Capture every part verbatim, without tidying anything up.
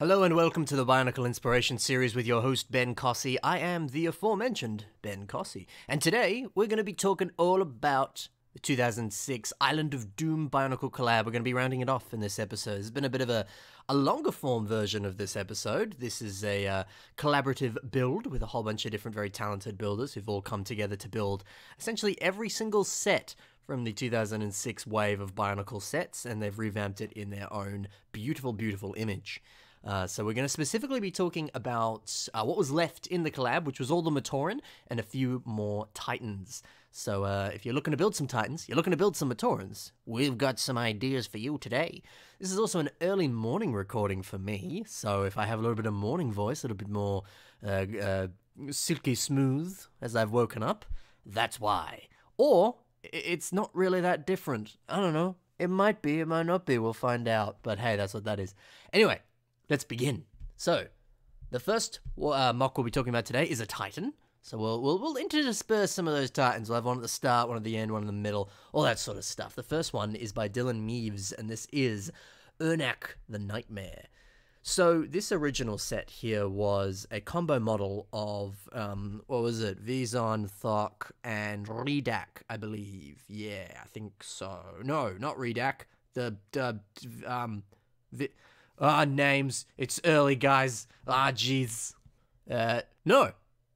Hello and welcome to the Bionicle Inspiration Series with your host Ben Cossy. I am the aforementioned Ben Cossy, and today we're going to be talking all about the two thousand six Island of Doom Bionicle collab. We're going to be rounding it off in this episode. It's been a bit of a, a longer form version of this episode. This is a uh, collaborative build with a whole bunch of different very talented builders who've all come together to build essentially every single set from the two thousand six wave of Bionicle sets, and they've revamped it in their own beautiful, beautiful image. Uh, so we're going to specifically be talking about uh, what was left in the collab, which was all the Matoran and a few more Titans. So uh, if you're looking to build some Titans, you're looking to build some Matorans, we've got some ideas for you today. This is also an early morning recording for me, so if I have a little bit of morning voice, a little bit more uh, uh, silky smooth as I've woken up, that's why. Or it's not really that different. I don't know. It might be, it might not be, we'll find out. But hey, that's what that is. Anyway. Let's begin. So, the first uh, mock we'll be talking about today is a Titan. So we'll, we'll we'll intersperse some of those Titans. We'll have one at the start, one at the end, one in the middle, all that sort of stuff. The first one is by Dylan Meeves, and this is Irnakk the Nightmare. So this original set here was a combo model of, um, what was it, Vizon Thok, and Reidak, I believe. Yeah, I think so. No, not Reidak. The, uh, um... The, Ah, uh, names. It's early, guys. Ah, jeez. Uh, no.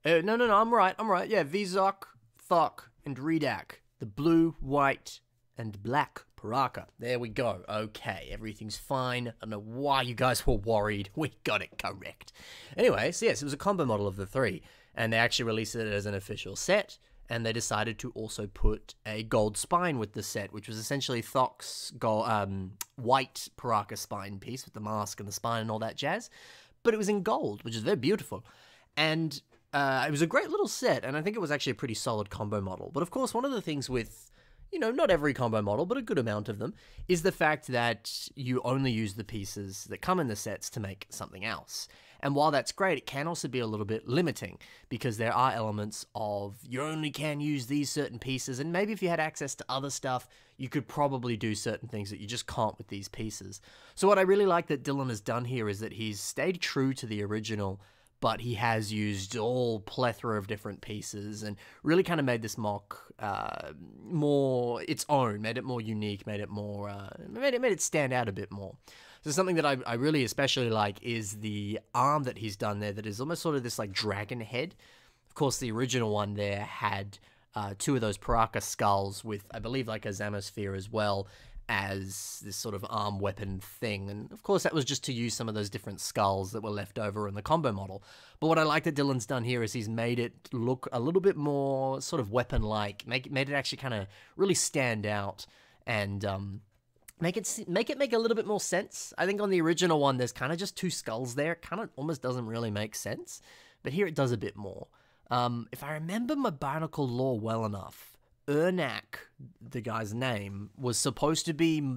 Uh, no, no, no, I'm right, I'm right. Yeah, Vezok, Thok, and Reidak. The blue, white, and black Piraka. There we go. Okay, everything's fine. I don't know why you guys were worried. We got it correct. Anyway, so yes, it was a combo model of the three, and they actually released it as an official set, and they decided to also put a gold spine with the set, which was essentially Thok's gold, um, white Piraka spine piece with the mask and the spine and all that jazz, but it was in gold, which is very beautiful, and uh, it was a great little set, and I think it was actually a pretty solid combo model. But of course, one of the things with, you know, not every combo model, but a good amount of them, is the fact that you only use the pieces that come in the sets to make something else. And while that's great, it can also be a little bit limiting, because there are elements of you only can use these certain pieces, and maybe if you had access to other stuff, you could probably do certain things that you just can't with these pieces. So what I really like that Dylan has done here is that he's stayed true to the original, but he has used all plethora of different pieces and really kind of made this mock uh, more its own, made it more unique, made it more, uh, made it made it stand out a bit more. So something that I, I really especially like is the arm that he's done there that is almost sort of this like dragon head. Of course, the original one there had uh, two of those Piraka skulls with, I believe, like a Zamosphere as well as this sort of arm weapon thing. And of course, that was just to use some of those different skulls that were left over in the combo model. But what I like that Dylan's done here is he's made it look a little bit more sort of weapon-like, make, made it actually kind of really stand out and... Um, Make it, make it make a little bit more sense. I think on the original one, there's kind of just two skulls there. It kind of almost doesn't really make sense. But here it does a bit more. Um, if I remember my Bionicle lore well enough, Irnakk, the guy's name, was supposed to be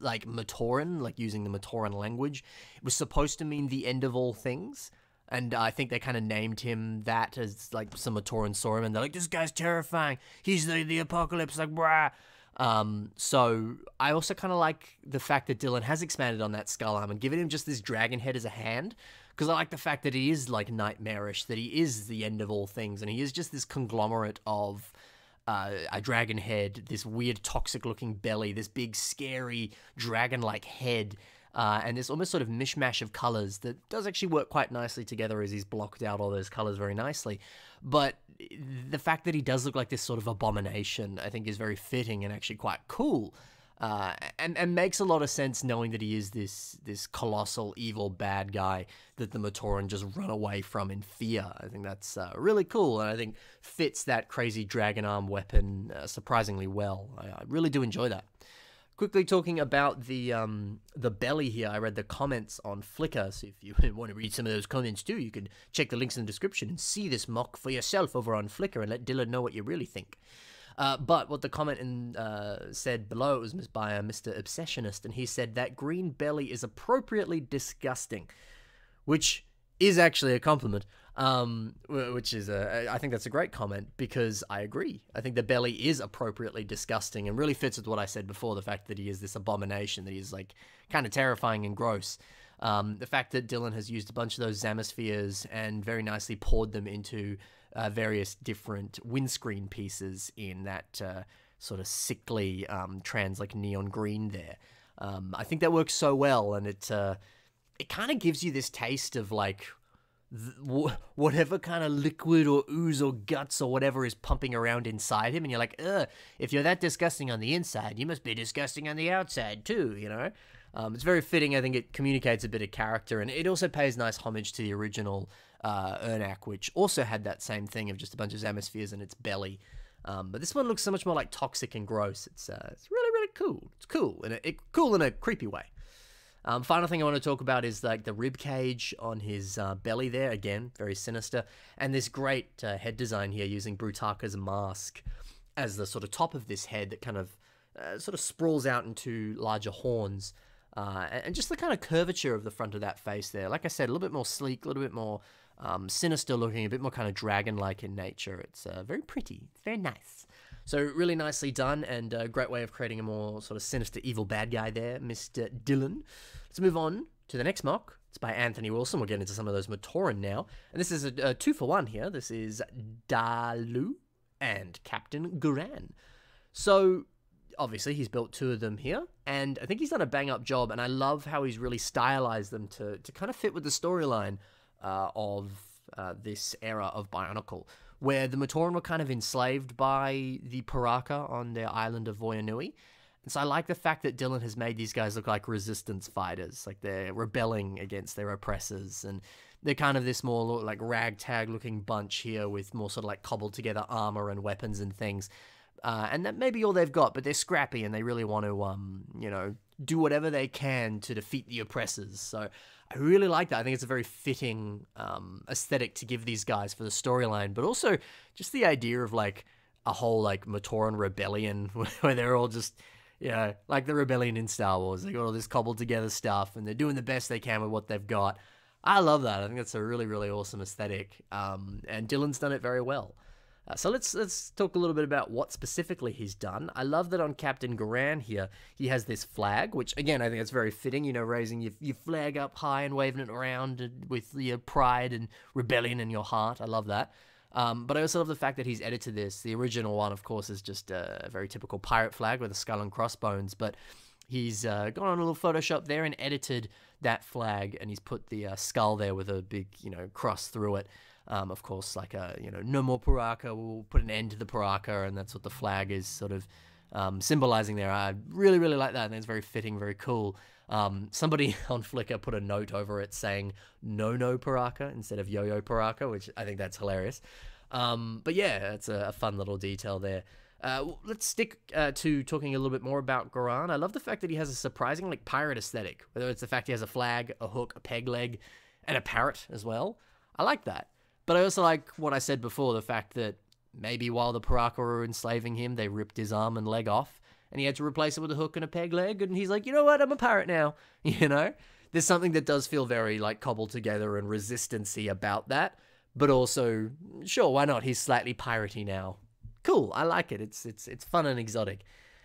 like Matoran, like using the Matoran language. It was supposed to mean the end of all things. And I think they kind of named him that as like some Matoran saw him. And they're like, this guy's terrifying. He's the, the apocalypse, like, brah. Um, so I also kind of like the fact that Dylan has expanded on that skull arm and given him just this dragon head as a hand, because I like the fact that he is like nightmarish, that he is the end of all things, and he is just this conglomerate of uh, a dragon head, this weird toxic looking belly, this big scary dragon-like head, uh, and this almost sort of mishmash of colors that does actually work quite nicely together as he's blocked out all those colors very nicely. But the fact that he does look like this sort of abomination, I think, is very fitting and actually quite cool, uh, and, and makes a lot of sense knowing that he is this this colossal, evil, bad guy that the Matoran just run away from in fear. I think that's uh, really cool, and I think fits that crazy dragon arm weapon uh, surprisingly well. I, I really do enjoy that. Quickly talking about the um, the belly here, I read the comments on Flickr, so if you want to read some of those comments too, you can check the links in the description and see this mock for yourself over on Flickr and let Dylan know what you really think. Uh, but what the comment in, uh, said below was by uh, Mister Obsessionist, and he said that green belly is appropriately disgusting, which is actually a compliment. Um, which is a, I think that's a great comment, because I agree. I think the belly is appropriately disgusting and really fits with what I said before, the fact that he is this abomination, that he is like kind of terrifying and gross. Um, the fact that Dylan has used a bunch of those Zamospheres and very nicely poured them into uh, various different windscreen pieces in that uh, sort of sickly um, trans, like, neon green there. Um, I think that works so well, and it uh, it kind of gives you this taste of, like, th whatever kind of liquid or ooze or guts or whatever is pumping around inside him, and you're like, ugh, if you're that disgusting on the inside, you must be disgusting on the outside too, you know? Um, it's very fitting. I think it communicates a bit of character, and it also pays nice homage to the original uh, Irnakk, which also had that same thing of just a bunch of Zamospheres in its belly. Um, but this one looks so much more like toxic and gross. It's uh, it's really, really cool. It's cool, and it cool in a creepy way. Um, final thing I want to talk about is like the rib cage on his uh, belly there. Again, very sinister. And this great uh, head design here using Brutaka's mask as the sort of top of this head that kind of uh, sort of sprawls out into larger horns. Uh, and just the kind of curvature of the front of that face there. Like I said, a little bit more sleek, a little bit more um, sinister looking, a bit more kind of dragon-like in nature. It's uh, very pretty. It's very nice. So really nicely done, and a great way of creating a more sort of sinister, evil bad guy there, Mister Dylan. Let's move on to the next mock. It's by Anthony Wilson. We'll get into some of those Matoran now. And this is a, a two-for-one here. This is Dalu and Captain Garan. So obviously, he's built two of them here, and I think he's done a bang-up job, and I love how he's really stylized them to, to kind of fit with the storyline uh, of uh, this era of Bionicle, where the Matoran were kind of enslaved by the Piraka on their island of Voya Nui, and so I like the fact that Dylan has made these guys look like resistance fighters, like they're rebelling against their oppressors, and they're kind of this more like ragtag-looking bunch here with more sort of like cobbled-together armor and weapons and things. Uh, and that may be all they've got, but they're scrappy and they really want to, um, you know, do whatever they can to defeat the oppressors. So I really like that. I think it's a very fitting um, aesthetic to give these guys for the storyline, but also just the idea of like a whole like Matoran rebellion where they're all just, you know, like the rebellion in Star Wars. They got all this cobbled together stuff and they're doing the best they can with what they've got. I love that. I think that's a really, really awesome aesthetic. Um, and Dylan's done it very well. Uh, so let's let's talk a little bit about what specifically he's done. I love that on Captain Garan here, he has this flag, which, again, I think it's very fitting, you know, raising your, your flag up high and waving it around with your pride and rebellion in your heart. I love that. Um, but I also love the fact that he's edited this. The original one, of course, is just a very typical pirate flag with a skull and crossbones, but he's uh, gone on a little Photoshop there and edited that flag, and he's put the uh, skull there with a big, you know, cross through it. Um, of course, like, a, you know, no more Piraka, we'll put an end to the Piraka, and that's what the flag is sort of um, symbolizing there. I really, really like that, and it's very fitting, very cool. Um, somebody on Flickr put a note over it saying no-no Piraka instead of yo-yo Piraka, which I think that's hilarious. Um, but yeah, it's a, a fun little detail there. Uh, let's stick uh, to talking a little bit more about Garan. I love the fact that he has a surprising, like, pirate aesthetic, whether it's the fact he has a flag, a hook, a peg leg, and a parrot as well. I like that. But I also like what I said before, the fact that maybe while the Piraka were enslaving him, they ripped his arm and leg off, and he had to replace it with a hook and a peg leg, and he's like, you know what, I'm a pirate now, you know? There's something that does feel very, like, cobbled together and resistance-y about that, but also, sure, why not? He's slightly piratey now. Cool, I like it. It's, it's, it's fun and exotic.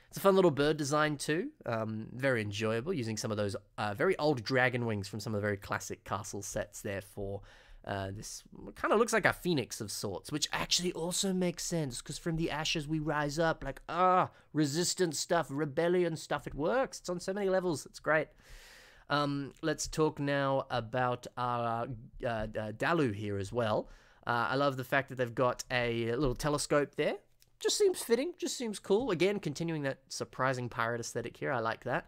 It's a fun little bird design, too. Um, very enjoyable, using some of those uh, very old dragon wings from some of the very classic castle sets there for... Uh, this kind of looks like a phoenix of sorts, which actually also makes sense, because from the ashes we rise up, like, ah, resistance stuff, rebellion stuff, it works, it's on so many levels, it's great. Um, let's talk now about our uh, uh, Dalu here as well. Uh, I love the fact that they've got a little telescope there, just seems fitting, just seems cool, again, continuing that surprising pirate aesthetic here, I like that.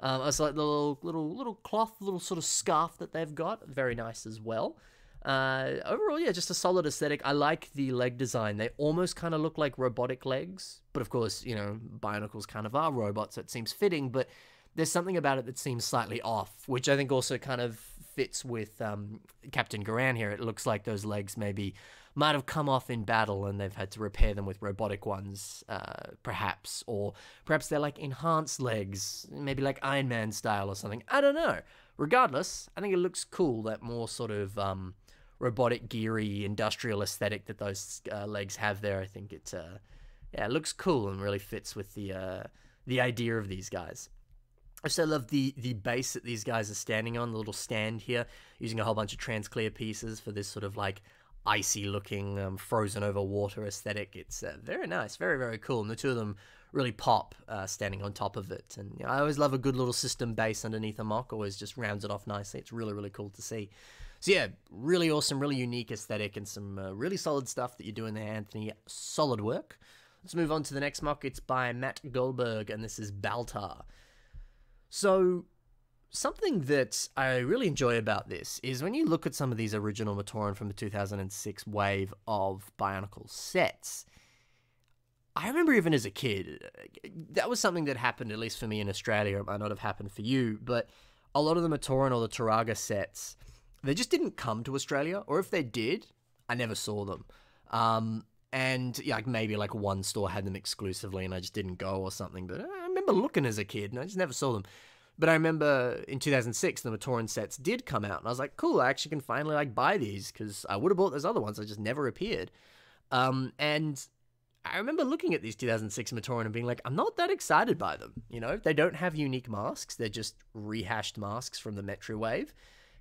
Um, I also like the little, little, little cloth, little sort of scarf that they've got, very nice as well. Uh, overall, yeah, just a solid aesthetic. I like the leg design. They almost kind of look like robotic legs, but of course, you know, Bionicles kind of are robots, so it seems fitting, but there's something about it that seems slightly off, which I think also kind of fits with um, Captain Garan here. It looks like those legs maybe might have come off in battle and they've had to repair them with robotic ones, uh, perhaps, or perhaps they're like enhanced legs, maybe like Iron Man style or something. I don't know. Regardless, I think it looks cool, that more sort of... Um, robotic, geary, industrial aesthetic that those uh, legs have there. I think it, uh, yeah, it looks cool and really fits with the uh, the idea of these guys. I also love the, the base that these guys are standing on, the little stand here, using a whole bunch of trans-clear pieces for this sort of, like, icy-looking, um, frozen-over-water aesthetic. It's uh, very nice, very, very cool, and the two of them really pop uh, standing on top of it. And you know, I always love a good little system base underneath a mock, always just rounds it off nicely. It's really, really cool to see. So yeah, really awesome, really unique aesthetic, and some uh, really solid stuff that you're doing there, Anthony. Solid work. Let's move on to the next mock. It's by Matt Goldberg, and this is Baltar. So, something that I really enjoy about this is when you look at some of these original Matoran from the two thousand six wave of Bionicle sets, I remember even as a kid, that was something that happened, at least for me in Australia. It might not have happened for you, but a lot of the Matoran or the Turaga sets, they just didn't come to Australia, or if they did, I never saw them. Um, and yeah, like maybe like one store had them exclusively and I just didn't go or something, but I remember looking as a kid and I just never saw them. But I remember in two thousand six, the Matoran sets did come out, and I was like, cool, I actually can finally, like, buy these, because I would have bought those other ones, I just never appeared. Um, and I remember looking at these two thousand six Matoran and being like, I'm not that excited by them, you know? They don't have unique masks, they're just rehashed masks from the Metru wave,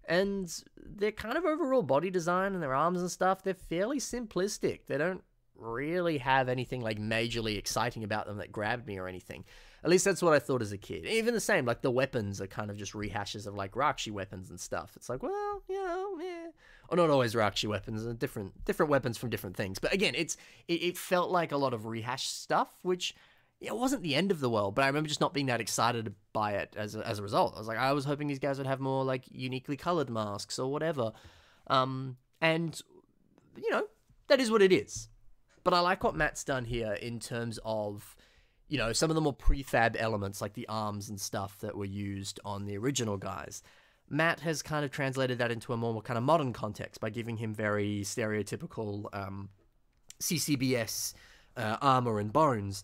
and they're kind of overall body design and their arms and stuff, they're fairly simplistic. They don't really have anything, like, majorly exciting about them that grabbed me or anything. At least that's what I thought as a kid. Even the same, like, the weapons are kind of just rehashes of, like, Rahkshi weapons and stuff. It's like, well, you know, yeah. Or not always Rahkshi weapons, different different weapons from different things. But again, it's it, it felt like a lot of rehash stuff, which it wasn't the end of the world, but I remember just not being that excited by it as a, as a result. I was like, I was hoping these guys would have more, like, uniquely colored masks or whatever. Um, and, you know, that is what it is. But I like what Matt's done here in terms of, you know, some of the more prefab elements, like the arms and stuff that were used on the original guys. Matt has kind of translated that into a more kind of modern context by giving him very stereotypical um, C C B S uh, armor and bones,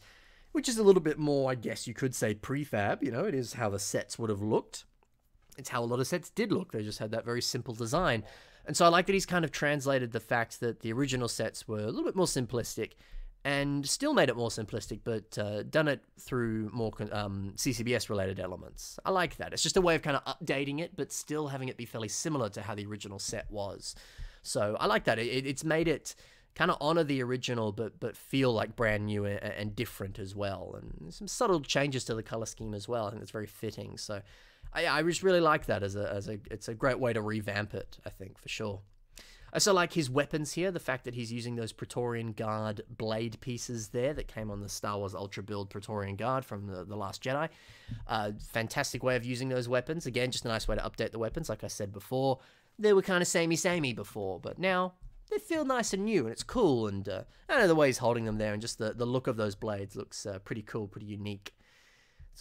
which is a little bit more, I guess you could say, prefab. You know, it is how the sets would have looked. It's how a lot of sets did look. They just had that very simple design. And so I like that he's kind of translated the fact that the original sets were a little bit more simplistic, and still made it more simplistic, but uh, done it through more um, C C B S-related elements. I like that. It's just a way of kind of updating it, but still having it be fairly similar to how the original set was. So I like that. It, it's made it kind of honor the original, but but feel like brand new and, and different as well. And some subtle changes to the color scheme as well. I think it's very fitting. So I, I just really like that. As a, as a, it's a great way to revamp it, I think, for sure. I also like his weapons here, the fact that he's using those Praetorian Guard blade pieces there that came on the Star Wars Ultra build Praetorian Guard from The, the Last Jedi. Uh, fantastic way of using those weapons. Again, just a nice way to update the weapons. Like I said before, they were kind of samey-samey before, but now they feel nice and new, and it's cool. And uh, I don't know the way he's holding them there, and just the, the look of those blades looks uh, pretty cool, pretty unique.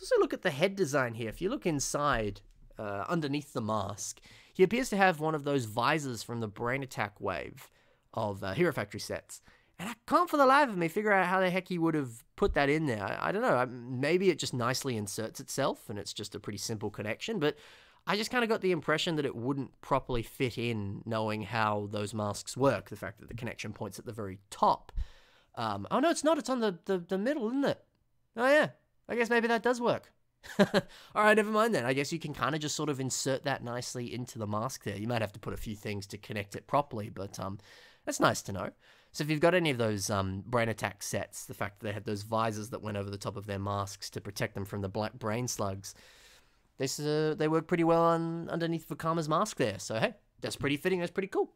Let's also look at the head design here. If you look inside, uh, underneath the mask, he appears to have one of those visors from the Brain Attack wave of uh, Hero Factory sets. And I can't for the life of me figure out how the heck he would have put that in there. I, I don't know. I, maybe it just nicely inserts itself and it's just a pretty simple connection. But I just kind of got the impression that it wouldn't properly fit in, knowing how those masks work. The fact that the connection point's at the very top. Um, oh, no, it's not. It's on the, the, the middle, isn't it? Oh, yeah. I guess maybe that does work. Alright, never mind then. I guess you can kind of just sort of insert that nicely into the mask there. You might have to put a few things to connect it properly, but um, that's nice to know. So if you've got any of those um, Brain Attack sets, the fact that they had those visors that went over the top of their masks to protect them from the black brain slugs, this, uh, they work pretty well on underneath Vakama's mask there. So hey, that's pretty fitting, that's pretty cool.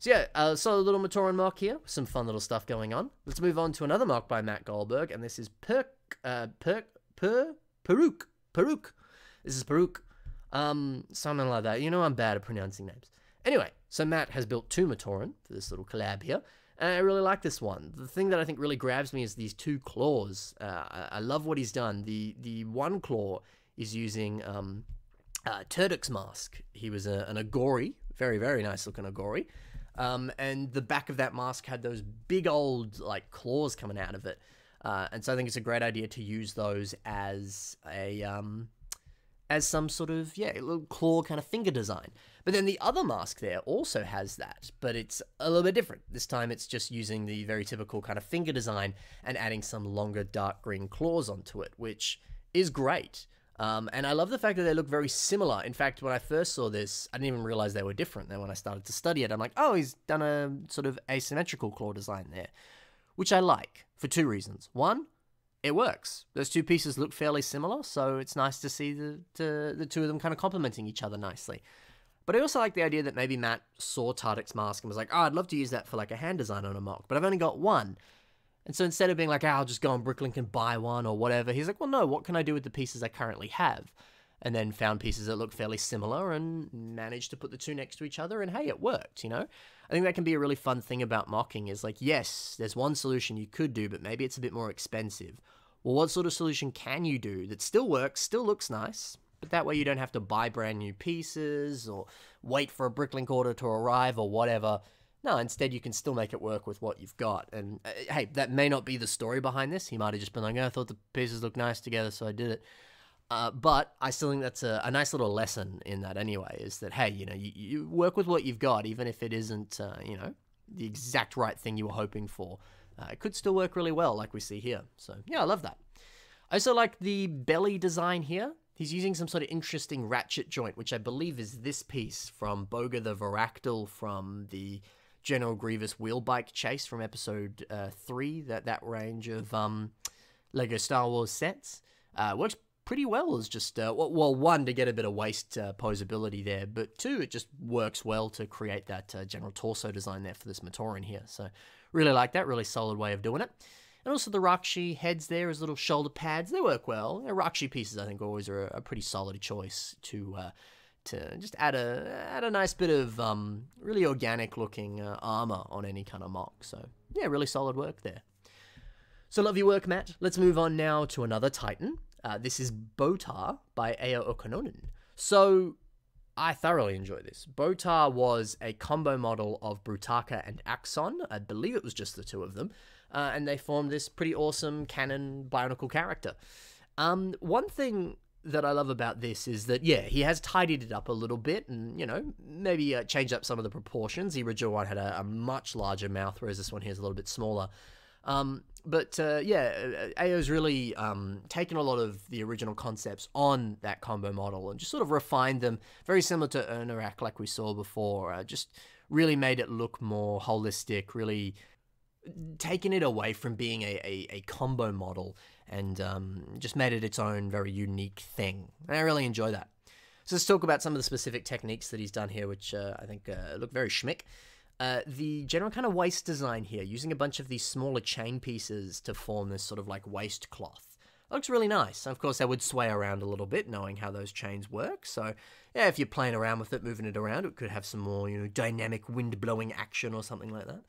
So yeah, a solid little Matoran mock here, some fun little stuff going on. Let's move on to another mock by Matt Goldberg, and this is Piruk, uh, Piruk, Piruk, Piruk, Piruk. This is Piruk. Um, something like that. You know I'm bad at pronouncing names. Anyway, so Matt has built two Matoran for this little collab here, and I really like this one. The thing that I think really grabs me is these two claws. Uh, I, I love what he's done. The the one claw is using um, uh, Turduk's mask. He was a, an Agori, very, very nice looking Agori, um, and the back of that mask had those big old, like, claws coming out of it. Uh, and so I think it's a great idea to use those as a um, as some sort of, yeah, a little claw kind of finger design. But then the other mask there also has that, but it's a little bit different. This time it's just using the very typical kind of finger design and adding some longer dark green claws onto it, which is great. Um, and I love the fact that they look very similar. In fact, when I first saw this, I didn't even realize they were different. Then when I started to study it, I'm like, oh, he's done a sort of asymmetrical claw design there, which I like for two reasons. One, it works. Those two pieces look fairly similar, so it's nice to see the, the, the two of them kind of complementing each other nicely. But I also like the idea that maybe Matt saw Tardik's mask and was like, oh, I'd love to use that for like a hand design on a mock, but I've only got one. And so instead of being like, oh, I'll just go on Bricklink and buy one or whatever, he's like, well, no, what can I do with the pieces I currently have? And then found pieces that look fairly similar and managed to put the two next to each other, and hey, it worked, you know? I think that can be a really fun thing about mocking is like, yes, there's one solution you could do, but maybe it's a bit more expensive. Well, what sort of solution can you do that still works, still looks nice, but that way you don't have to buy brand new pieces or wait for a Bricklink order to arrive or whatever. No, instead you can still make it work with what you've got. And uh, hey, that may not be the story behind this. He might have just been like, oh, I thought the pieces looked nice together, so I did it. Uh, but I still think that's a, a nice little lesson in that anyway, is that, hey, you know, you, you work with what you've got, even if it isn't, uh, you know, the exact right thing you were hoping for. Uh, it could still work really well, like we see here. So, yeah, I love that. I also like the belly design here. He's using some sort of interesting ratchet joint, which I believe is this piece from Boga the Viractyl from the General Grievous wheel bike chase from episode uh, three, that that range of um, Lego Star Wars sets. Uh, works pretty well as just, uh, well, one, to get a bit of waist uh, posability there, but two, it just works well to create that uh, general torso design there for this Matoran here. So really like that, really solid way of doing it. And also the Rahkshi heads there as little shoulder pads, they work well. The Rahkshi pieces, I think, always are a pretty solid choice to... Uh, to just add a add a nice bit of um, really organic-looking uh, armor on any kind of mock. So, yeah, really solid work there. So, love your work, Matt. Let's move on now to another Titan. Uh, this is Botar by Ayo Okanonen. So, I thoroughly enjoy this. Botar was a combo model of Brutaka and Axon. I believe it was just the two of them. Uh, and they formed this pretty awesome canon Bionicle character. Um, one thing that I love about this is that, yeah, he has tidied it up a little bit and, you know, maybe uh, changed up some of the proportions. The original one had a, a much larger mouth, whereas this one here is a little bit smaller. Um, but, uh, yeah, Ayo's really um, taken a lot of the original concepts on that combo model and just sort of refined them, very similar to Irnakk, like we saw before. Uh, just really made it look more holistic, really taken it away from being a, a, a combo model and um, just made it its own very unique thing. And I really enjoy that. So let's talk about some of the specific techniques that he's done here, which uh, I think uh, look very schmick. Uh, the general kind of waist design here, using a bunch of these smaller chain pieces to form this sort of like waist cloth. It looks really nice. Of course, that would sway around a little bit, knowing how those chains work. So yeah, if you're playing around with it, moving it around, it could have some more, you know, dynamic wind-blowing action or something like that.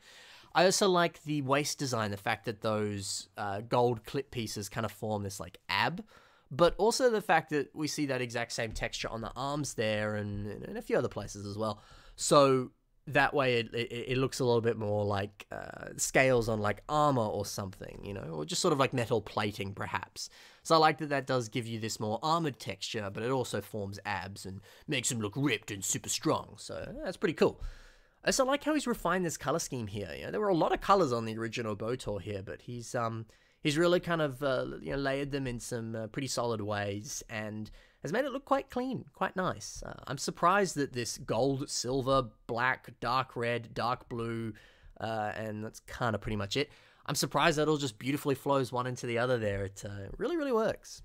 I also like the waist design, the fact that those uh, gold clip pieces kind of form this like ab, but also the fact that we see that exact same texture on the arms there and, and a few other places as well. So that way it, it, it looks a little bit more like uh, scales on like armor or something, you know, or just sort of like metal plating perhaps. So I like that that does give you this more armored texture, but it also forms abs and makes them look ripped and super strong. So that's pretty cool. I also like how he's refined this color scheme here. You know, there were a lot of colors on the original Botar here, but he's um he's really kind of uh, you know, layered them in some uh, pretty solid ways and has made it look quite clean, quite nice. Uh, I'm surprised that this gold, silver, black, dark red, dark blue, uh, and that's kind of pretty much it. I'm surprised that it all just beautifully flows one into the other there. It uh, really, really works.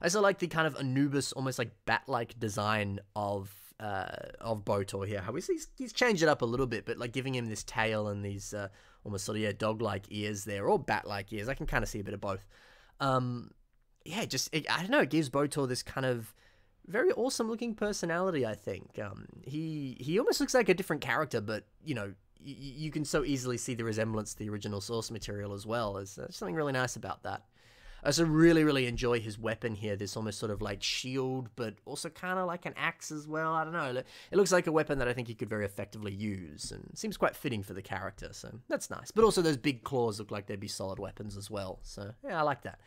I also like the kind of Anubis, almost like bat-like design of Uh, of Botar here. How he's, he's changed it up a little bit, but like giving him this tail and these uh, almost sort of, yeah, dog-like ears there, or bat-like ears. I can kind of see a bit of both. Um, yeah, just, it, I don't know, it gives Botar this kind of very awesome-looking personality, I think. Um, he, he almost looks like a different character, but, you know, you can so easily see the resemblance to the original source material as well. There's uh, something really nice about that. I also really, really enjoy his weapon here, this almost sort of like shield, but also kind of like an axe as well. I don't know. It looks like a weapon that I think he could very effectively use and seems quite fitting for the character, so that's nice. But also those big claws look like they'd be solid weapons as well, so yeah, I like that.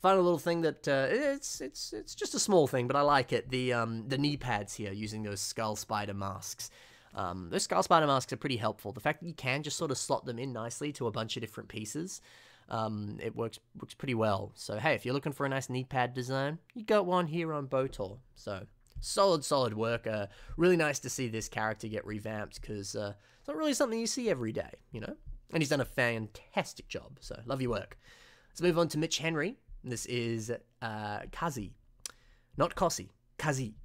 Final little thing that, uh, it's it's it's just a small thing, but I like it. The, um, the knee pads here, using those skull spider masks. Um, those skull spider masks are pretty helpful. The fact that you can just sort of slot them in nicely to a bunch of different pieces. um, it works works pretty well. So hey, if you're looking for a nice knee pad design, you got one here on Botar. So solid, solid work. Uh, really nice to see this character get revamped, because uh, it's not really something you see every day, you know? And he's done a fantastic job, so love your work. Let's move on to Mitch Henry. This is uh, Kazi. Not Cossy, Kazi.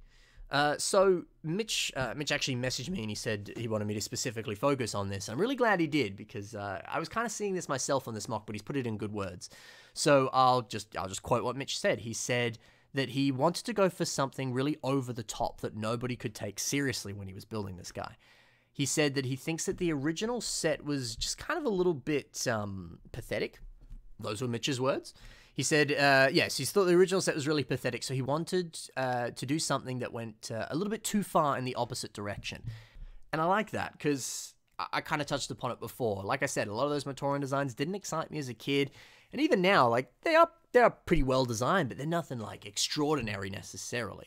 Uh, so Mitch uh, Mitch actually messaged me and he said he wanted me to specifically focus on this. I'm really glad he did, because uh, I was kind of seeing this myself on this mock, but he's put it in good words. So I'll just, I'll just quote what Mitch said. He said that he wanted to go for something really over the top that nobody could take seriously when he was building this guy. He said that he thinks that the original set was just kind of a little bit um, pathetic. Those were Mitch's words. He said, uh, yes, he thought the original set was really pathetic, so he wanted uh, to do something that went uh, a little bit too far in the opposite direction. And I like that, because I, I kind of touched upon it before. Like I said, a lot of those Matoran designs didn't excite me as a kid, and even now, like, they are, they are pretty well designed, but they're nothing, like, extraordinary necessarily.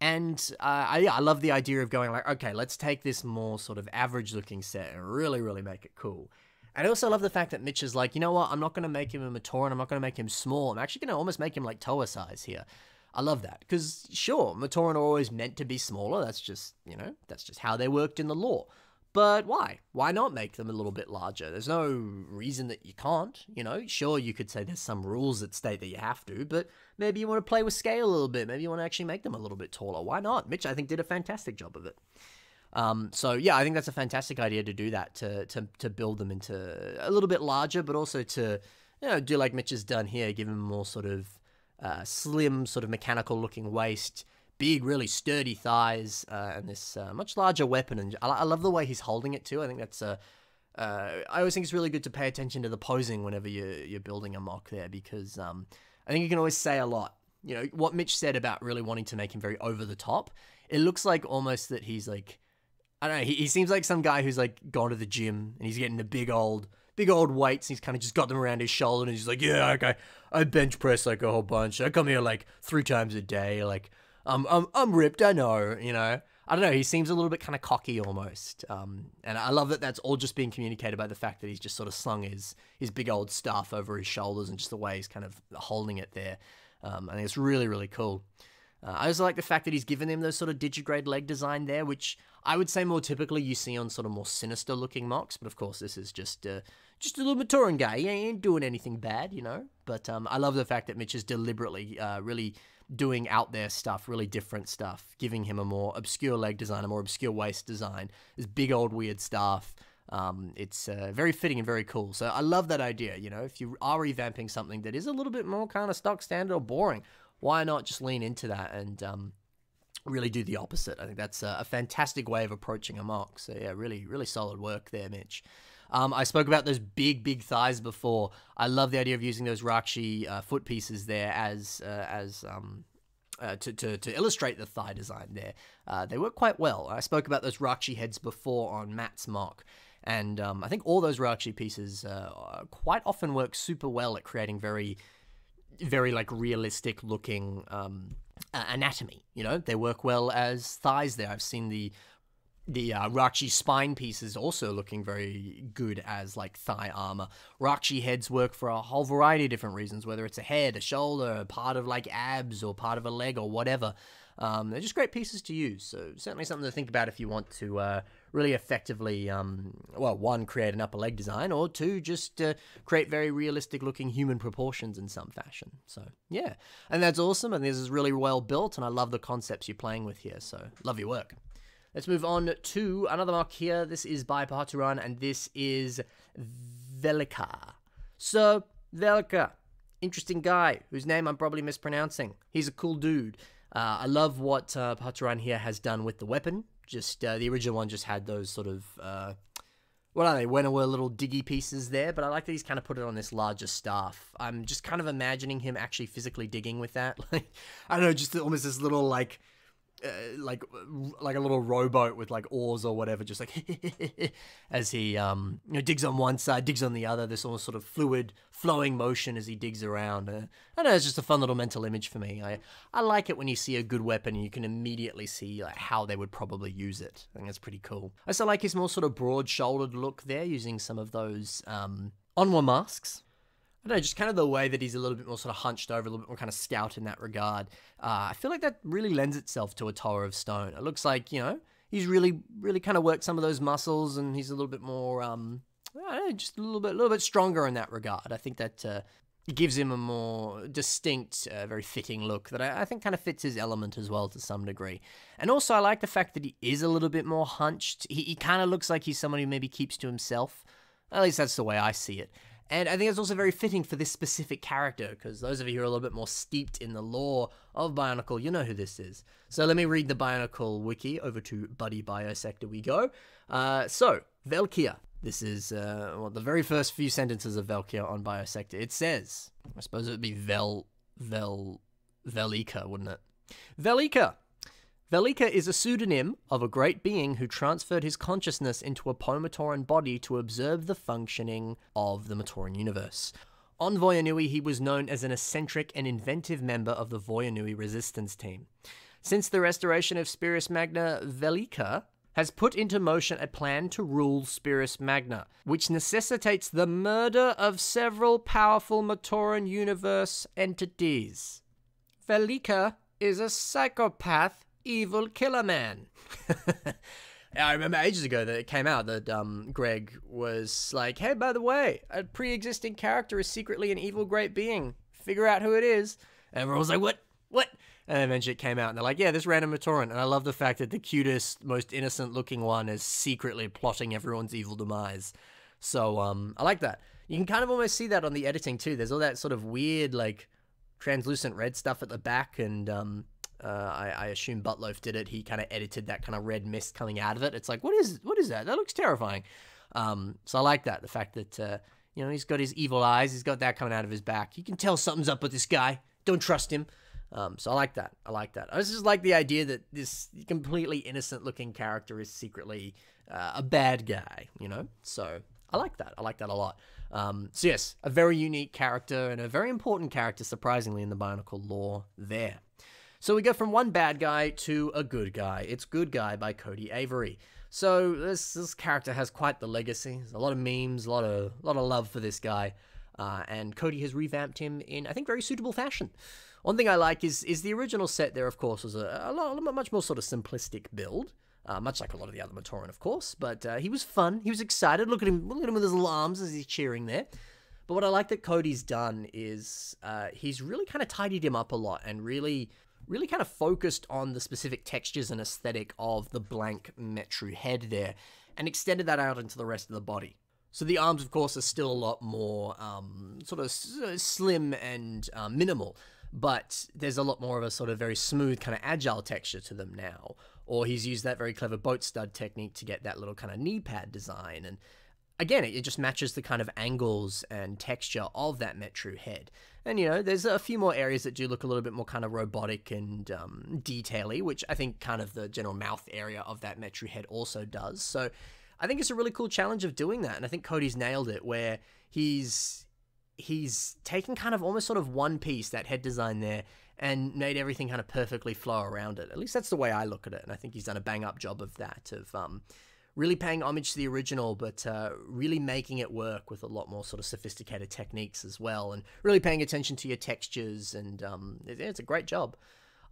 And uh, I, I love the idea of going, like, okay, let's take this more sort of average-looking set and really, really make it cool. And I also love the fact that Mitch is like, you know what, I'm not going to make him a Matoran, I'm not going to make him small, I'm actually going to almost make him like Toa size here. I love that, because sure, Matoran are always meant to be smaller, that's just, you know, that's just how they worked in the lore. But why? Why not make them a little bit larger? There's no reason that you can't, you know? Sure, you could say there's some rules that state that you have to, but maybe you want to play with scale a little bit, maybe you want to actually make them a little bit taller, why not? Mitch, I think, did a fantastic job of it. Um, so yeah, I think that's a fantastic idea to do that, to, to, to build them into a little bit larger, but also to, you know, do like Mitch has done here, give them more sort of, uh, slim sort of mechanical looking waist, big, really sturdy thighs, uh, and this, uh, much larger weapon. And I, I love the way he's holding it too. I think that's, a, uh, I always think it's really good to pay attention to the posing whenever you, you're building a mock there, because, um, I think you can always say a lot. You know, what Mitch said about really wanting to make him very over the top, it looks like almost that he's like, I don't know, he, he seems like some guy who's like gone to the gym and he's getting the big old, big old weights and he's kind of just got them around his shoulder and he's like, yeah, okay, I bench press like a whole bunch. I come here like three times a day. Like, I'm, I'm, I'm ripped, I know, you know. I don't know, he seems a little bit kind of cocky almost. Um, and I love that that's all just being communicated by the fact that he's just sort of slung his, his big old staff over his shoulders and just the way he's kind of holding it there. Um, I think it's really, really cool. Uh, I also like the fact that he's given him those sort of digigrade leg design there, which I would say more typically you see on sort of more sinister looking mocks, but of course this is just uh, just a little Matoran guy. He ain't doing anything bad, you know? But um, I love the fact that Mitch is deliberately uh, really doing out there stuff, really different stuff, giving him a more obscure leg design, a more obscure waist design, this big old weird staff. Um, it's uh, very fitting and very cool. So I love that idea, you know? If you are revamping something that is a little bit more kind of stock standard or boring, why not just lean into that and um, really do the opposite? I think that's a, a fantastic way of approaching a mock. So yeah, really, really solid work there, Mitch. Um, I spoke about those big, big thighs before. I love the idea of using those Rahkshi uh, foot pieces there as uh, as um, uh, to, to, to illustrate the thigh design there. Uh, they work quite well. I spoke about those Rahkshi heads before on Matt's mock. And um, I think all those Rahkshi pieces uh, quite often work super well at creating very... very like realistic looking um uh, anatomy, you know. They work well as thighs there. I've seen the the uh, Rahkshi spine pieces also looking very good as like thigh armor. Rahkshi heads work for a whole variety of different reasons, whether it's a head, a shoulder, a part of like abs or part of a leg or whatever. Um they're just great pieces to use, so certainly something to think about if you want to uh really effectively, um, well, one, create an upper leg design, or two, just uh, create very realistic-looking human proportions in some fashion. So, yeah. And that's awesome, and this is really well built, and I love the concepts you're playing with here, so love your work. Let's move on to another mock here. This is by Matoran, and this is Velika. So, Velika, interesting guy, whose name I'm probably mispronouncing. He's a cool dude. Uh, I love what uh, Matoran here has done with the weapon. Just, uh, the original one just had those sort of, uh, what are they, Wenua little diggy pieces there, but I like that he's kind of put it on this larger staff. I'm just kind of imagining him actually physically digging with that, like, I don't know, just almost this little, like, uh, like, like a little rowboat with, like, oars or whatever, just like, as he, um, you know, digs on one side, digs on the other, this almost sort of fluid, flowing motion as he digs around. Uh, I don't know, it's just a fun little mental image for me. I, I like it when you see a good weapon and you can immediately see like, how they would probably use it. I think that's pretty cool. I also like his more sort of broad-shouldered look there, using some of those, um, Onwa masks. I don't know, just kind of the way that he's a little bit more sort of hunched over, a little bit more kind of scout in that regard. Uh, I feel like that really lends itself to a Tower of Stone. It looks like, you know, he's really, really kind of worked some of those muscles, and he's a little bit more, um, I don't know, just a little bit, a little bit stronger in that regard. I think that uh, gives him a more distinct, uh, very fitting look that I, I think kind of fits his element as well to some degree. And also I like the fact that he is a little bit more hunched. He, he kind of looks like he's someone who maybe keeps to himself. At least that's the way I see it. And I think it's also very fitting for this specific character, because those of you who are a little bit more steeped in the lore of Bionicle, you know who this is. So let me read the Bionicle wiki. Over to Buddy Biosector we go. Uh, so, Velkia. This is uh, well, the very first few sentences of Velkia on Biosector. It says, I suppose it would be Vel... Vel... Velika, wouldn't it? Velika! Velika is a pseudonym of a great being who transferred his consciousness into a Pomatoran body to observe the functioning of the Matoran universe. On Voya Nui, he was known as an eccentric and inventive member of the Voya Nui resistance team. Since the restoration of Spiris Magna, Velika has put into motion a plan to rule Spiris Magna, which necessitates the murder of several powerful Matoran universe entities. Velika is a psychopath evil killer man. I remember ages ago that it came out that um, Greg was like, hey, by the way, a pre-existing character is secretly an evil great being. Figure out who it is. And everyone was like, what? What? And eventually it came out and they're like, yeah, this random Matoran. And I love the fact that the cutest, most innocent looking one is secretly plotting everyone's evil demise. So um, I like that. You can kind of almost see that on the editing too. There's all that sort of weird, like, translucent red stuff at the back, and um, Uh, I, I assume Buttloaf did it. He kind of edited that kind of red mist coming out of it. It's like, what is what is that? That looks terrifying. Um, so I like that. The fact that, uh, you know, he's got his evil eyes. He's got that coming out of his back. You can tell something's up with this guy. Don't trust him. Um, so I like that. I like that. I just like the idea that this completely innocent-looking character is secretly uh, a bad guy, you know? So I like that. I like that a lot. Um, so yes, a very unique character and a very important character, surprisingly, in the Bionicle lore there. So we go from one bad guy to a good guy. It's Good Guy by Cody Avery. So this, this character has quite the legacy. There's a lot of memes, a lot of, a lot of love for this guy. Uh, and Cody has revamped him in, I think, very suitable fashion. One thing I like is is the original set there, of course, was a, a, lot, a much more sort of simplistic build. Uh, much like a lot of the other Matoran, of course. But uh, he was fun. He was excited. Look at him, look at him with his little arms as he's cheering there. But what I like that Cody's done is uh, he's really kind of tidied him up a lot and really... really kind of focused on the specific textures and aesthetic of the blank Metru head there, and extended that out into the rest of the body. So the arms, of course, are still a lot more um, sort of s slim and uh, minimal, but there's a lot more of a sort of very smooth kind of agile texture to them now. Or he's used that very clever boat stud technique to get that little kind of knee pad design, and again, it just matches the kind of angles and texture of that Metru head. And, you know, there's a few more areas that do look a little bit more kind of robotic and um, detail-y, which I think kind of the general mouth area of that Metru head also does. So I think it's a really cool challenge of doing that, and I think Cody's nailed it, where he's he's taken kind of almost sort of one piece, that head design there, and made everything kind of perfectly flow around it. At least that's the way I look at it, and I think he's done a bang-up job of that, of... Um, really paying homage to the original, but uh, really making it work with a lot more sort of sophisticated techniques as well, and really paying attention to your textures, and um, it, it's a great job.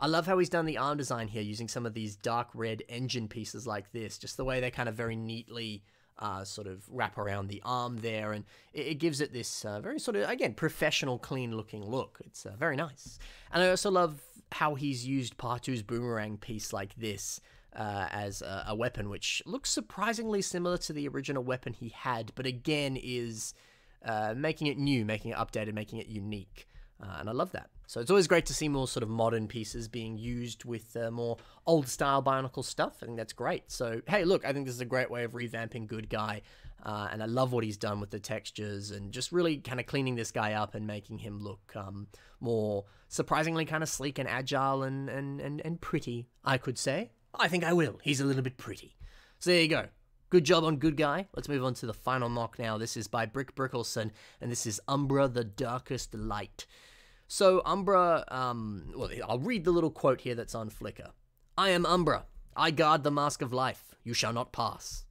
I love how he's done the arm design here, using some of these dark red engine pieces like this, just the way they kind of very neatly uh, sort of wrap around the arm there, and it, it gives it this uh, very sort of, again, professional, clean-looking look. It's uh, very nice. And I also love how he's used Partu's boomerang piece like this, Uh, as a, a weapon, which looks surprisingly similar to the original weapon he had, but again is uh, making it new, making it updated, making it unique, uh, and I love that. So it's always great to see more sort of modern pieces being used with uh, more old-style Bionicle stuff. I think that's great. So, hey, look, I think this is a great way of revamping Good Guy, uh, and I love what he's done with the textures and just really kind of cleaning this guy up and making him look um, more surprisingly kind of sleek and agile and, and, and, and pretty, I could say. I think I will. He's a little bit pretty. So there you go. Good job on Good Guy. Let's move on to the final mock now. This is by Brick Brickelson, and this is Umbra, the Darkest Light. So Umbra, um, well, I'll read the little quote here that's on Flickr. I am Umbra. I guard the Mask of Life. You shall not pass.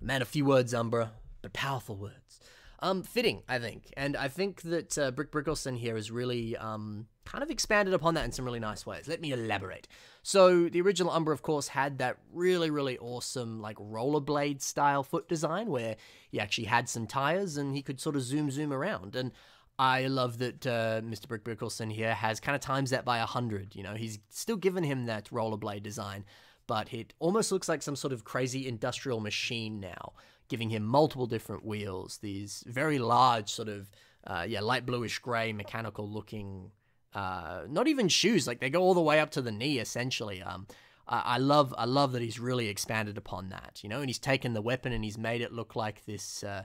Man of few words, Umbra, but powerful words. Um, fitting, I think. And I think that uh, Brick Brickelson here has really um, kind of expanded upon that in some really nice ways. Let me elaborate. So the original Umbra, of course, had that really, really awesome like rollerblade style foot design where he actually had some tires and he could sort of zoom, zoom around. And I love that uh, Mister Brick Brickelson here has kind of times that by a hundred. You know, he's still given him that rollerblade design, but it almost looks like some sort of crazy industrial machine now, giving him multiple different wheels, these very large sort of, uh, yeah, light bluish gray mechanical looking, uh, not even shoes, like they go all the way up to the knee essentially. Um, I, I love, I love that he's really expanded upon that, you know, and he's taken the weapon and he's made it look like this, uh,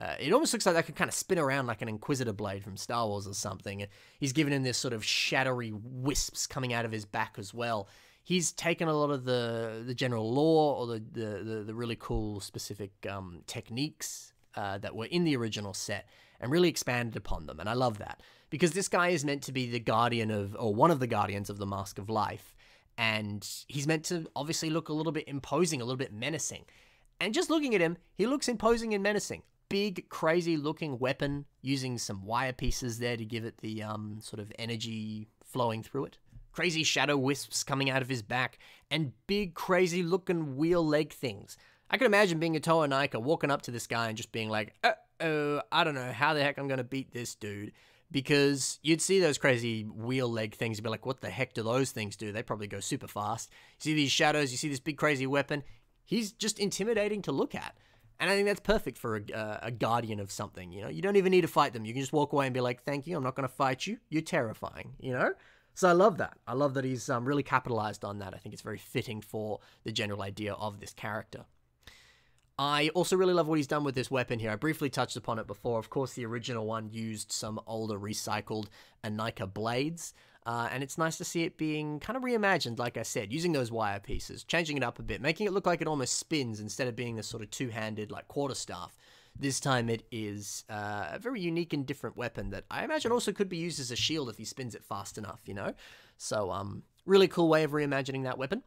uh it almost looks like that could kind of spin around like an Inquisitor blade from Star Wars or something. And he's given him this sort of shadowy wisps coming out of his back as well. He's taken a lot of the, the general lore or the, the, the really cool specific um, techniques uh, that were in the original set and really expanded upon them. And I love that because this guy is meant to be the guardian of, or one of the guardians of the Mask of Life. And he's meant to obviously look a little bit imposing, a little bit menacing. And just looking at him, he looks imposing and menacing. Big, crazy looking weapon using some wire pieces there to give it the um, sort of energy flowing through it. Crazy shadow wisps coming out of his back, and big, crazy-looking wheel-leg things. I can imagine being a Toa Nika walking up to this guy and just being like, uh-oh, I don't know how the heck I'm going to beat this dude, because you'd see those crazy wheel-leg things, you'd be like, what the heck do those things do? They probably go super fast. You see these shadows, you see this big, crazy weapon. He's just intimidating to look at, and I think that's perfect for a, uh, a guardian of something, you know? You don't even need to fight them. You can just walk away and be like, thank you, I'm not going to fight you. You're terrifying, you know? So I love that. I love that he's um, really capitalized on that. I think it's very fitting for the general idea of this character. I also really love what he's done with this weapon here. I briefly touched upon it before. Of course, the original one used some older recycled Umbra blades. Uh, and it's nice to see it being kind of reimagined, like I said, using those wire pieces, changing it up a bit, making it look like it almost spins instead of being this sort of two-handed like quarterstaff. This time it is uh, a very unique and different weapon that I imagine also could be used as a shield if he spins it fast enough, you know? So, um, really cool way of reimagining that weapon.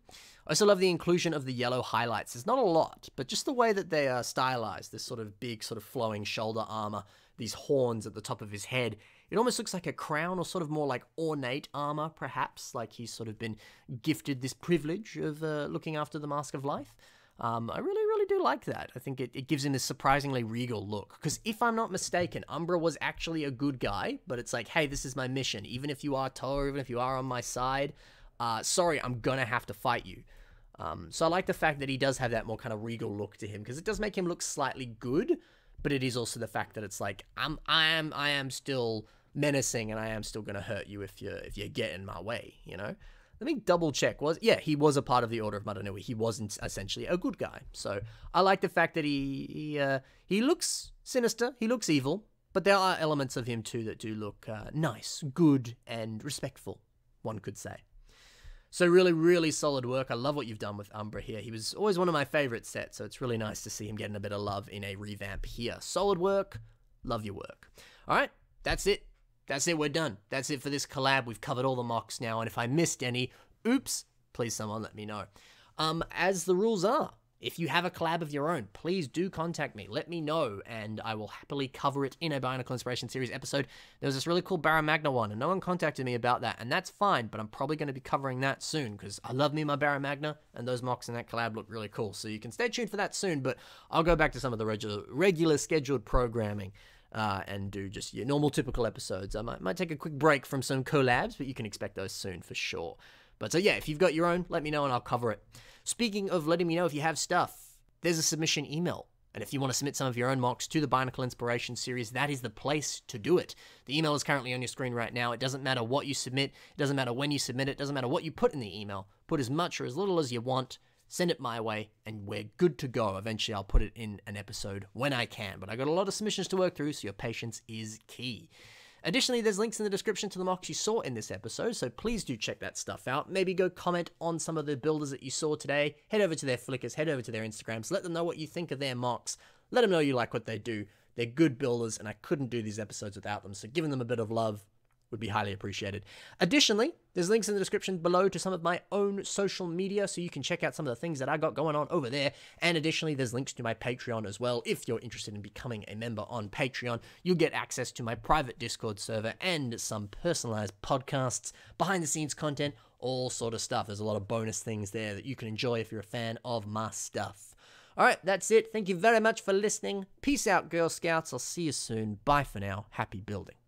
I also love the inclusion of the yellow highlights. There's not a lot, but just the way that they are stylized, this sort of big, sort of flowing shoulder armor, these horns at the top of his head. It almost looks like a crown or sort of more like ornate armor, perhaps, like he's sort of been gifted this privilege of uh, looking after the Mask of Life. Um, I really, really do like that. I think it, it gives him this surprisingly regal look. Because if I'm not mistaken, Umbra was actually a good guy, but it's like, hey, this is my mission. Even if you are Toa, even if you are on my side, uh, sorry, I'm gonna have to fight you. Um, so I like the fact that he does have that more kind of regal look to him, because it does make him look slightly good, but it is also the fact that it's like, I'm, I am, I am still menacing, and I am still gonna hurt you if you if you get in my way, you know? Let me double check. Was yeah, he was a part of the Order of Mater Nui. He wasn't essentially a good guy. So I like the fact that he he, uh, he looks sinister, he looks evil, but there are elements of him too that do look uh, nice, good, and respectful, one could say. So really, really solid work. I love what you've done with Umbra here. He was always one of my favorite sets, so it's really nice to see him getting a bit of love in a revamp here. Solid work. Love your work. All right, that's it. That's it, we're done. That's it for this collab. We've covered all the mocks now, and if I missed any, oops, please someone let me know. Um, as the rules are, if you have a collab of your own, please do contact me. Let me know, and I will happily cover it in a Bionicle Inspiration Series episode. There was this really cool Barra Magna one, and no one contacted me about that, and that's fine, but I'm probably going to be covering that soon, because I love me my Barra Magna, and those mocks in that collab look really cool, so you can stay tuned for that soon, but I'll go back to some of the regular, regular scheduled programming. Uh, and do just your normal typical episodes. I might, might take a quick break from some collabs, but you can expect those soon for sure. But so yeah, if you've got your own, let me know and I'll cover it. Speaking of letting me know if you have stuff, there's a submission email. And if you want to submit some of your own mocks to the Bionicle Inspiration Series, that is the place to do it. The email is currently on your screen right now. It doesn't matter what you submit. It doesn't matter when you submit it. It doesn't matter what you put in the email. Put as much or as little as you want. Send it my way, and we're good to go. Eventually, I'll put it in an episode when I can, but I got a lot of submissions to work through, so your patience is key. Additionally, there's links in the description to the mocks you saw in this episode, so please do check that stuff out. Maybe go comment on some of the builders that you saw today. Head over to their Flickrs, head over to their Instagrams. Let them know what you think of their mocks. Let them know you like what they do. They're good builders, and I couldn't do these episodes without them, so giving them a bit of love would be highly appreciated. Additionally, there's links in the description below to some of my own social media, so you can check out some of the things that I got going on over there. And additionally, there's links to my Patreon as well. If you're interested in becoming a member on Patreon, you'll get access to my private Discord server and some personalized podcasts, behind-the-scenes content, all sort of stuff. There's a lot of bonus things there that you can enjoy if you're a fan of my stuff. All right, that's it. Thank you very much for listening. Peace out, Girl Scouts. I'll see you soon. Bye for now. Happy building.